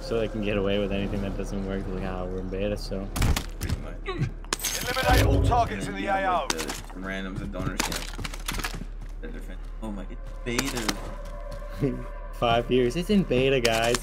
So they can get away with anything that doesn't work, like how we're in beta, so. Eliminate all targets in the AO. Like the randoms and donors. Oh my, it's beta. 5 years, it's in beta, guys.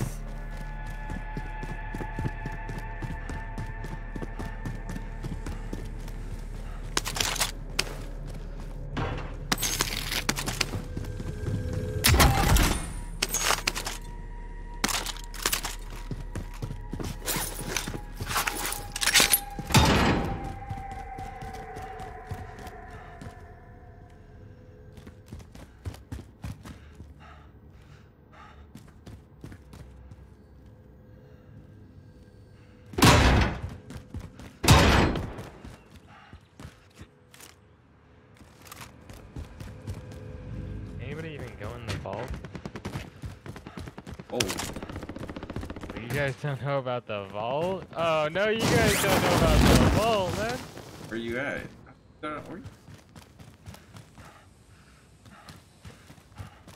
Don't know about the vault? Oh no, you guys don't know about the vault, man. Where you at? Don't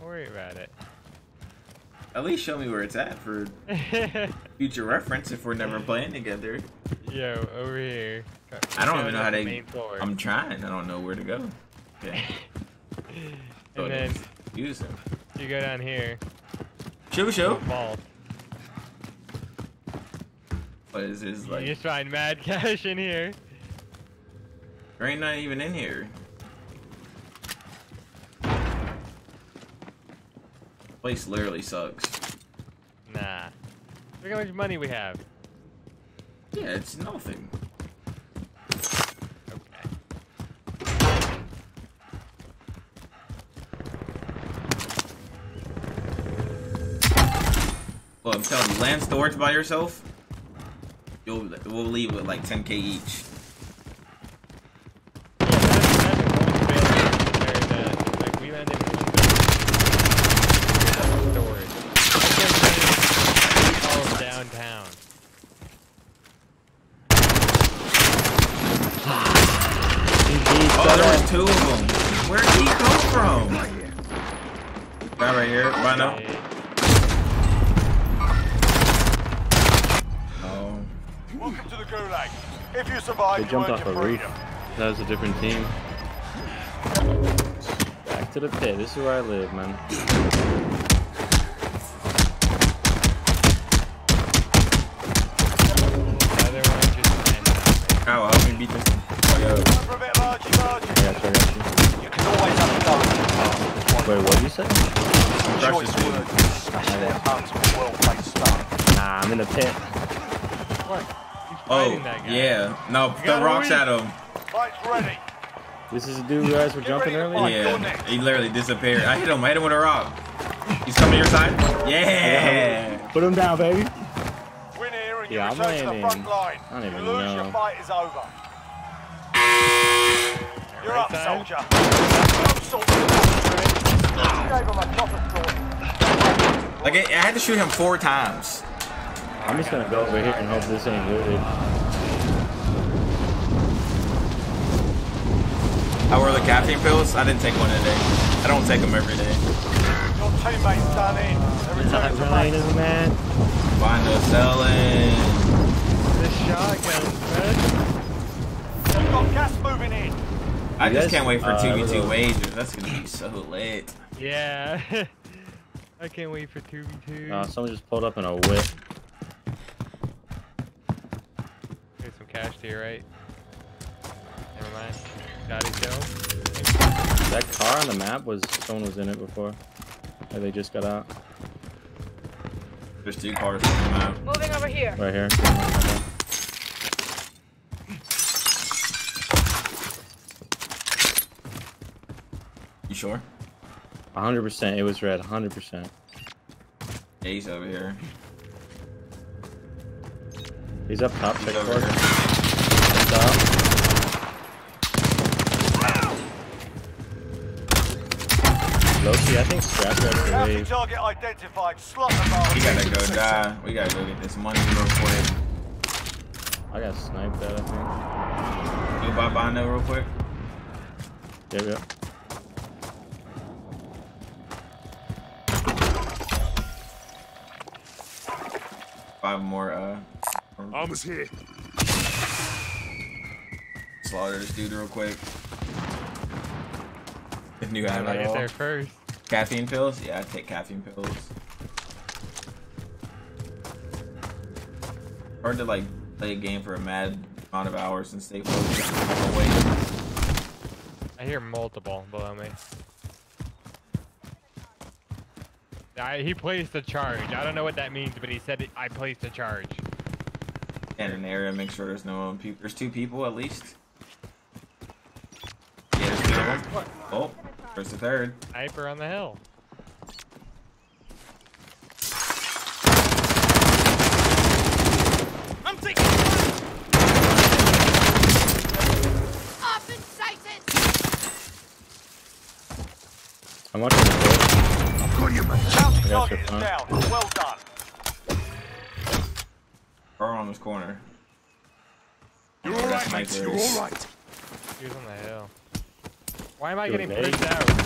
worry about it. At least show me where it's at for future reference if we're never playing together. Yo, over here. I don't even know how to. I'm trying. I don't know where to go. Yeah. So and then use them. You go down here. Show. Vault. Is his, like, you just find mad cash in here. There ain't not even in here. Place literally sucks. Nah. Look how much money we have. Yeah, it's nothing. Okay. Well, I'm telling you, land storage by yourself? We'll leave with like 10k each. Oh, there was two of them. Where did he come from? Right here, right now. Welcome to the Gulag. If you survive, they jumped off a roof. That was a different team. Back to the pit. This is where I live, man. Ow, help me beat this. I got you. You can always have a gun. Wait, what did you say? Nah, I'm in the pit. What? Oh, yeah. No, throw rocks at him. Fight's ready. This is the dude you guys were jumping earlier? Yeah, he literally disappeared. I hit him with a rock. He's coming to your side? Yeah! Put him down, baby. Win here and yeah, I'm landing. I don't even know. You lose, your fight is over. You're up, soldier. Like, I had to shoot him 4 times. I'm just gonna go over here and hope this ain't looted. How were the caffeine pills? I didn't take one today. I don't take them every day. Your teammates done in. Every time it's man. Find us selling. This shotgun, man. We've got gas moving in. I just can't wait for 2v2 wagers. That's gonna be so lit. Yeah. I can't wait for 2v2. Someone just pulled up in a whip. Cash to your right. Never mind. Got it, Joe. That car on the map was someone was in it before. Or they just got out. There's 2 cars on the map. Moving over here. Right here. You sure? 100%. It was red. 100%. Yeah, he's over here. He's up top. Check for it. Loki, I think Scrap got to leave. Target identified. Slot the bar. We gotta go die. We gotta go get this money real quick. I got sniped out, I think. You buy behind that real quick? There we go. 5 more almost here. Slaughter this dude real quick. If you have it there first. Caffeine pills? Yeah, I take caffeine pills. Hard to like play a game for a mad amount of hours and stay focused. I hear multiple below me. He placed a charge. I don't know what that means, but he said it, I placed a charge. Stand in the area, make sure there's no one. There's 2 people at least. Yeah, there's 2. Oh, there's the 3rd. Sniper on the hill. I'm taking fire! Up and sighted! I'm watching the target is down. Well done. Burn on this corner. You're alright, mate. You're alright. He was on the hill. Why am I getting pushed out? What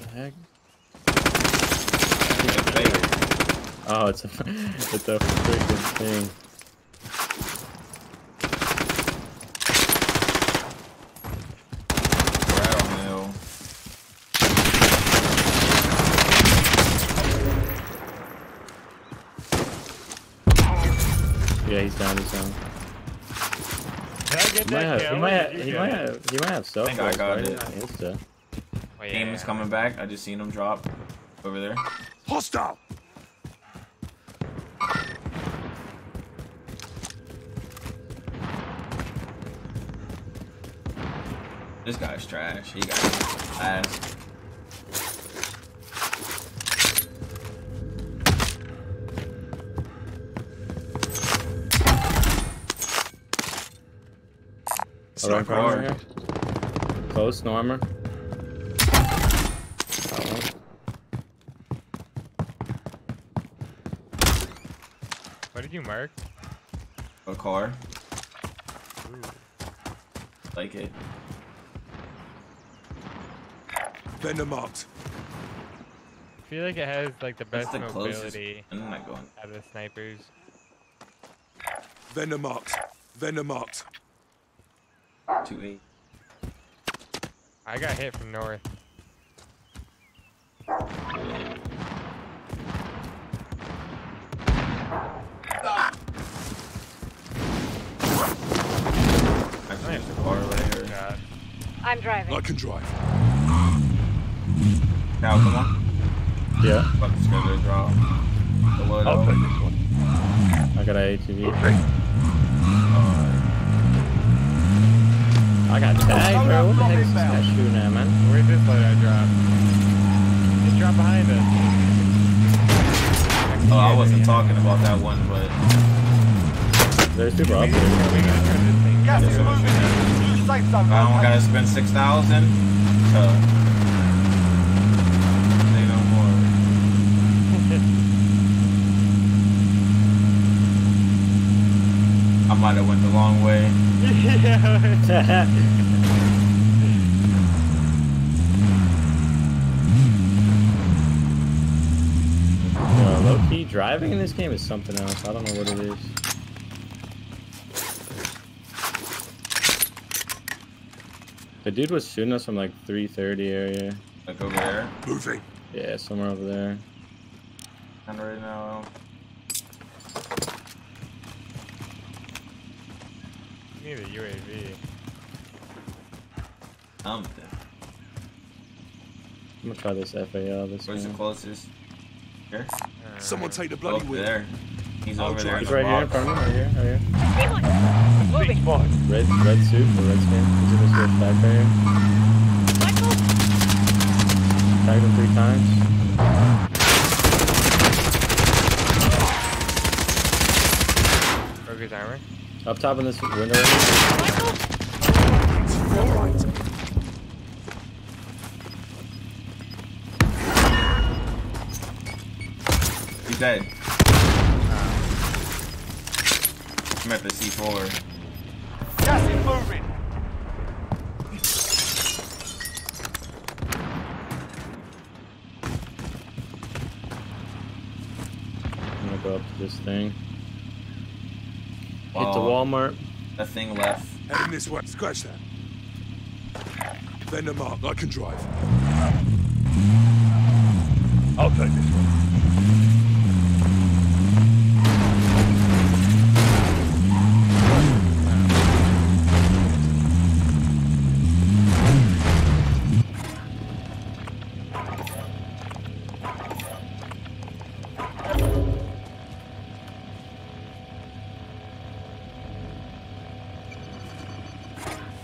the heck? Oh, it's a freaking thing. Yeah, he's down, he's down. He might have stuff. I think I got it. Game is coming back. I just seen him drop over there. Hostile! This guy's trash. He got ass. Right corner here. Close, no armor. What did you mark? A car. Ooh. Like it. Venomox. I feel like it has like the best mobility out of the snipers. Venomox. Venomox. 2-8. I got hit from north. Ah. I'm driving. I can drive. Now come on. Yeah. Fuck this guy, they drop. I'll take this one. I got an ATV. Okay. I got tagged, bro. What the heck is that shooting at, man? Where did this guy drop? Just drop behind us. Oh, I wasn't talking about that one, but... There's people up there. Gas is moving. I don't gotta spend 6,000. So... Say no more. I might have went the long way. Yeah. Low-key driving in this game is something else. I don't know what it is. The dude was shooting us from like 330 area. Like over there? Moving. Yeah, somewhere over there. And right now. I need a UAV. I'm gonna try this FAL. Where's the closest? Here? Someone take the bloody wheel. There. He's over there. He's right here in front of me. Right here. Right here. Moving. Red suit or red skin. He's in this red back there. Michael! Tagged him 3 times. Broke his armor. Up top in this window. Michael! He's dead. I'm at the C4. Gas is moving! I'm gonna go up to this thing. Whoa. Hit the Walmart. That thing left. Heading this way. Scratch that. Venomox, I can drive. I'll take this one.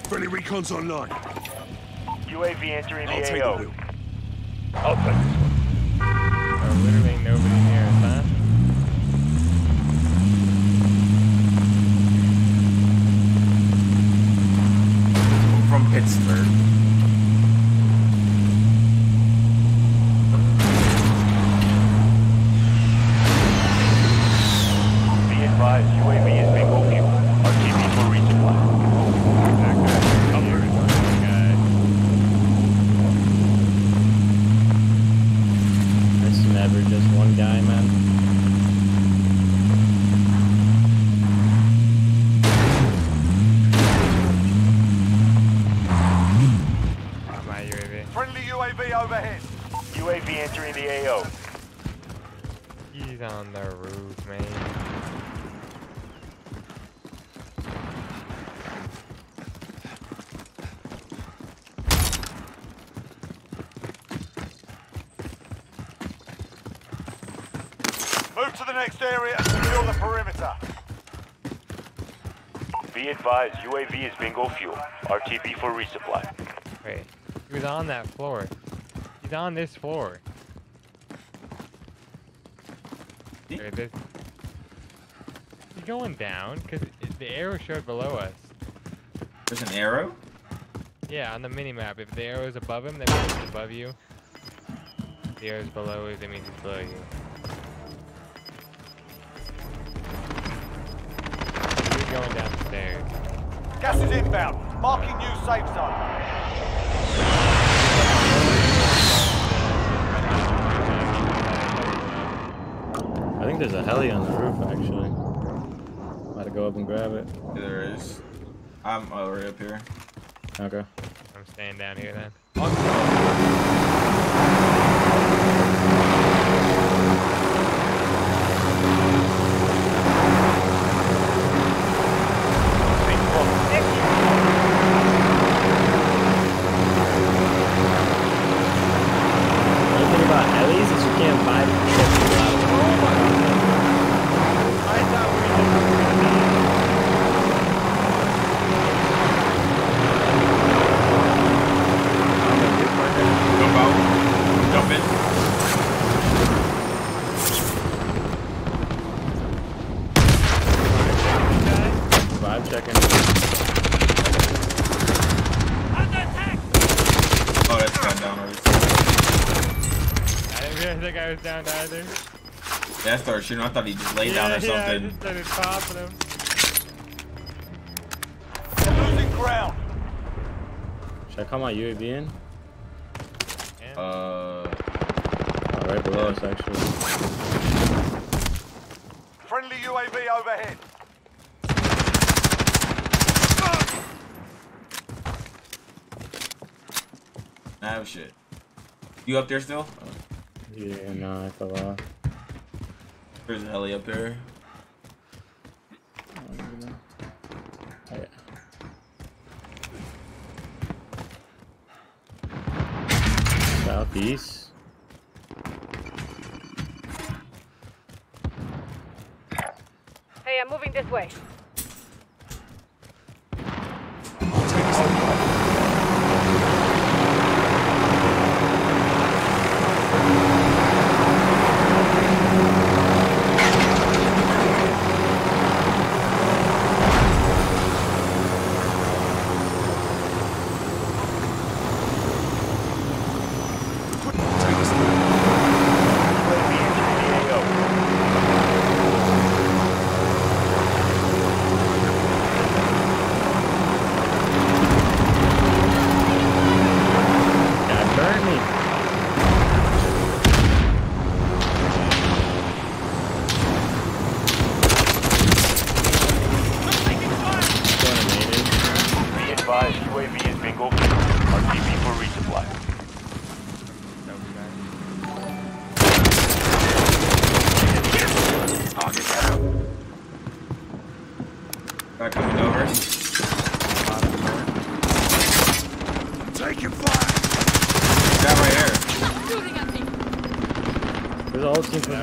Friendly recon's online. UAV entering the AO. I'll take it. I'll take this one. There's literally nobody near us, huh? I'm from Pittsburgh. Be advised, UAV is bingo fuel. RTB for resupply. Just one guy, man. Oh, my UAV. Friendly UAV overhead. UAV entering the AO. He's on the roof, man. Move to the next area and secure the perimeter. Be advised, UAV is bingo fuel. RTB for resupply. Wait, he was on that floor. He's on this floor. There it is. He's going down because the arrow showed below us. There's an arrow? Yeah, on the minimap. If the arrow is above him, that means it's above you. If the arrow is below him, that means it's below you. Going downstairs. Gas is inbound. Marking new safe zone. I think there's a heli on the roof, actually. Gotta go up and grab it. There is. I'm already up here. Okay. I'm staying down here then. Down either. Yeah, I started shooting. I thought he just laid down or something. Yeah, I just started popping him. They're losing ground. Should I call my UAV in? Yeah. Right below us, actually. Friendly UAV overhead. Ah, oh, shit. You up there still? Yeah, no, I fell off. There's a heli up there. Oh, yeah. Southeast. Hey, I'm moving this way.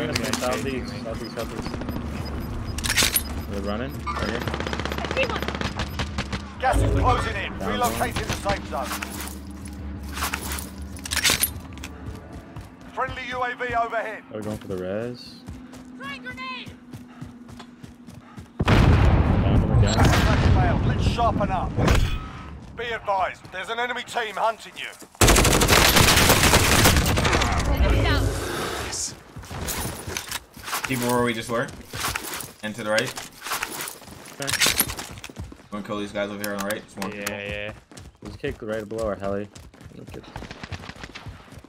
Southeast. They're running. Right here. I see one. Gas is closing in. Relocating the safe zone. Friendly UAV overhead. They're going for the res. Frag grenade. Down. Let's sharpen up. Be advised, there's an enemy team hunting you. Yes. Keep where we just were. And to the right. Okay. I'm gonna kill these guys over here on the right. Yeah. Let's kick right below our heli. I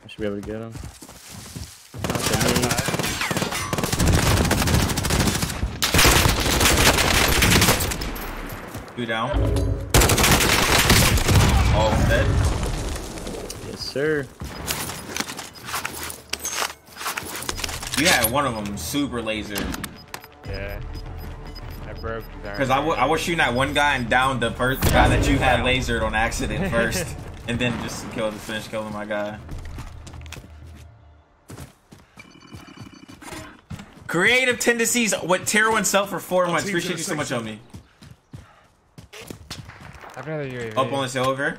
should be able to get him. Two down. All dead. Yes, sir. You had one of them super laser. Yeah. I broke. Because I was shooting at one guy and downed the first guy that you had lasered on accident first. And then just killed, finish killing my guy. Creative tendencies with tier 1 self for 4 months. Appreciate you so much, homie. I've got UAV. Up on the silver.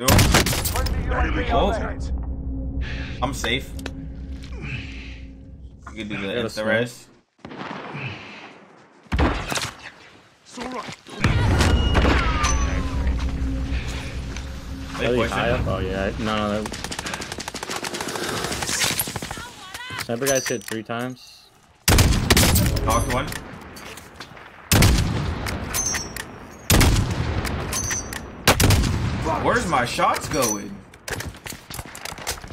Oh. I'm safe. You can do the rest. Oh yeah, no. Sniper guys hit 3 times. Knocked one. Where's my shots going?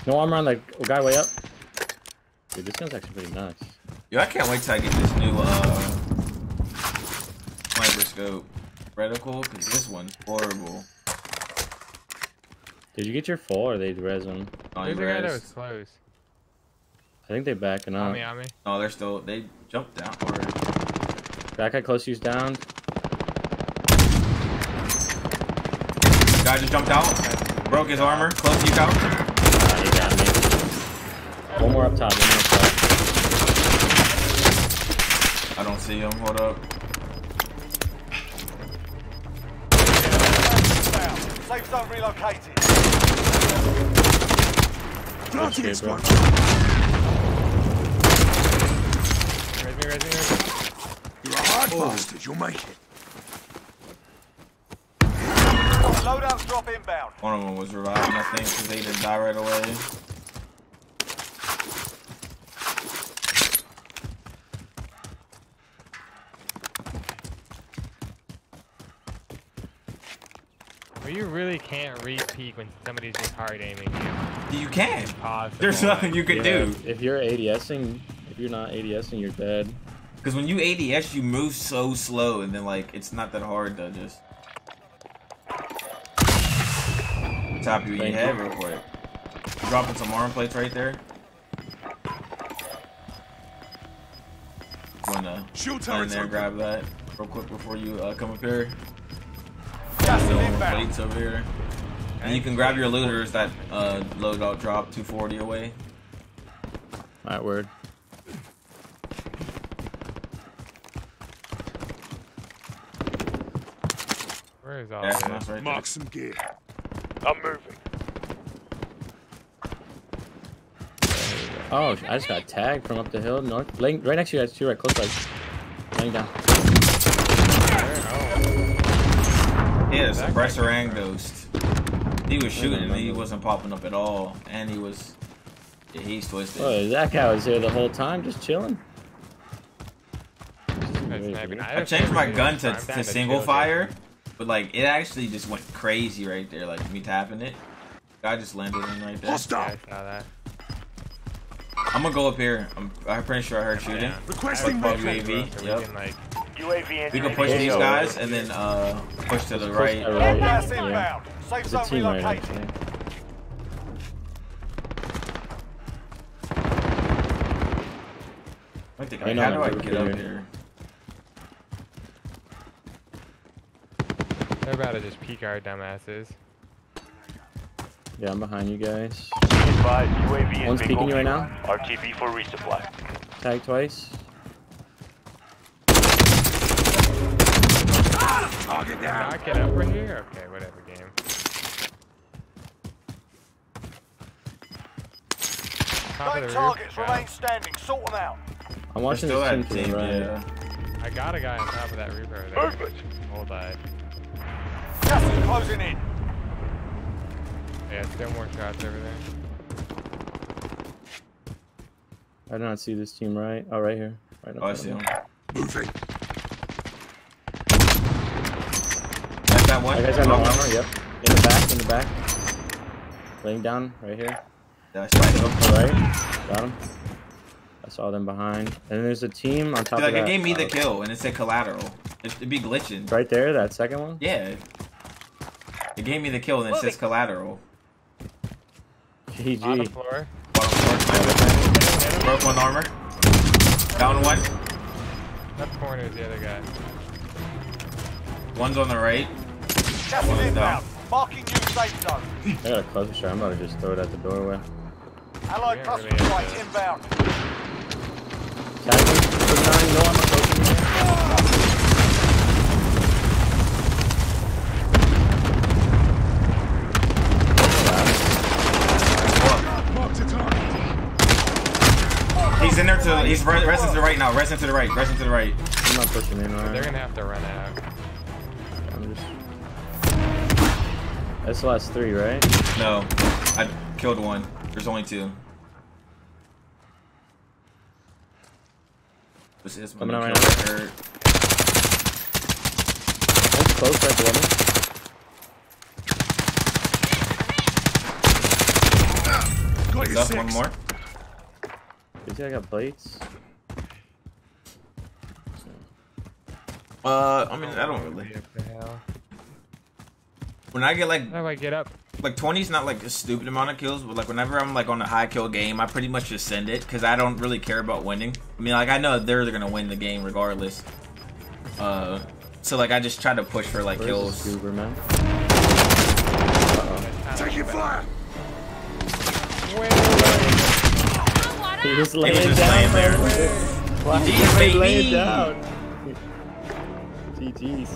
No armor on the guy way up. Dude, this gun's actually pretty nice. Yo, I can't wait till I get this new sniper scope reticle, because this one's horrible. Did you get your full or they res him? There's a guy that was close. I think they're backing up. On me. No, they're still, they jumped down already. That guy close to you's down. Guy just jumped out, broke his armor, close to you out. He got me. One more up top, I don't see him, hold up. Safe zone relocated. Not in spot. Raise me. You're a hard bastard, you'll make it. Loadout drop inbound. One of them was revived, I think, because they didn't die right away. Well, you really can't re-peek when somebody's just hard aiming you. You can. There's nothing you can do. If you're ADSing, if you're not ADSing, you're dead. Because when you ADS, you move so slow, and then like it's not that hard to just. Top you in head real quick. Dropping some arm plates right there. Wanna go in there, grab that real quick before you come up here. Plates over here, and you can grab your looters that load out drop 240 away. Alright, word. Where is all that? Right. Mark some gear. I'm moving. Oh, I just got tagged from up the hill north. Laying, right next to you guys, too, right close, like. Laying down. Yeah, it's a Bresserang ghost. He was shooting and he wasn't popping up at all. And he was. Yeah, he's twisted. Oh, that guy was there the whole time, just chilling. I changed my gun to single fire. But like it actually just went crazy right there, like me tapping it. I just landed in right there. Stop. Yeah, I'm gonna go up here. I'm pretty sure I heard shooting. Requesting UAV. Yep. We can push these guys and then push to the right. Yeah. There's a team right up here. How do I get up here? They're about to just peek our dumbasses. Yeah, I'm behind you guys. One's peeking you right now. RTB for resupply. Tag twice. Target down. Knock it up right here. Okay, whatever, game. No targets remain standing. Sort them out. I'm watching the team right. I got a guy on top of that reaper. Perfect. All died. Just closing in. Yeah, still more shots over there. I do not see this team right. Oh, right here. Right up. Oh, I see him. Moving. That's that one. I guess I got no armor. Yep. In the back. In the back. Laying down right here. Yeah, I saw him. All right. Got him. I saw them behind. And then there's a team on top of that. Like, it gave me the kill, and it said collateral. It'd be glitching. Right there, that second one? Yeah. It gave me the kill, and it says collateral. GG. Bottom floor. Broke one armor. Down one. That corner is the other guy. One's on the right. One's down. Marking new safe zone. I got a cluster shot. I'm about to just throw it at the doorway. Allied cluster strike inbound. He's in there to, he's resting to the right now, resting to the right, resting to the right. I'm not pushing in. They're gonna have to run out. I'm just... That's the last three, right? No, I killed one. There's only two. This one right hurt. That's close, right below me. Got one more. You see I got plates? I mean, I don't really. When I get like, how do I get up? Like 20 is not like a stupid amount of kills, but like whenever I'm like on a high kill game, I pretty much just send it because I don't really care about winning. I mean, like I know they're gonna win the game regardless. So like I just try to push for like kills. Goober, man? Taking fire! He was laying there. GG's, baby. GG's.